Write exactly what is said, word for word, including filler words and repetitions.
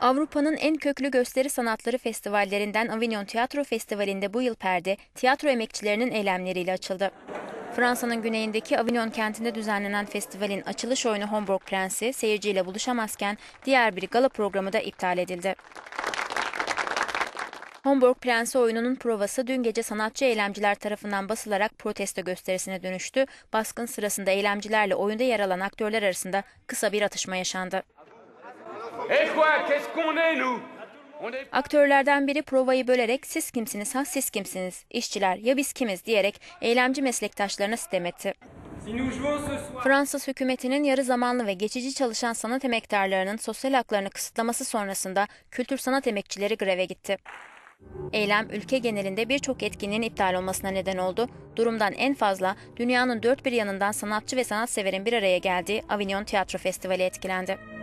Avrupa'nın en köklü gösteri sanatları festivallerinden Avignon Tiyatro Festivali'nde bu yıl perde, tiyatro emekçilerinin eylemleriyle açıldı. Fransa'nın güneyindeki Avignon kentinde düzenlenen festivalin açılış oyunu Homburg Prensi seyirciyle buluşamazken diğer bir gala programı da iptal edildi. Homburg Prensi oyununun provası dün gece sanatçı eylemciler tarafından basılarak protesto gösterisine dönüştü. Baskın sırasında eylemcilerle oyunda yer alan aktörler arasında kısa bir atışma yaşandı. Aktörlerden biri provayı bölerek "Siz kimsiniz ha, siz kimsiniz, işçiler ya biz kimiz?" diyerek eylemci meslektaşlarına sitem etti. Fransız hükümetinin yarı zamanlı ve geçici çalışan sanat emektarlarının sosyal haklarını kısıtlaması sonrasında kültür sanat emekçileri greve gitti. Eylem ülke genelinde birçok etkinliğin iptal olmasına neden oldu. Durumdan en fazla dünyanın dört bir yanından sanatçı ve sanatseverin bir araya geldiği Avignon Tiyatro Festivali etkilendi.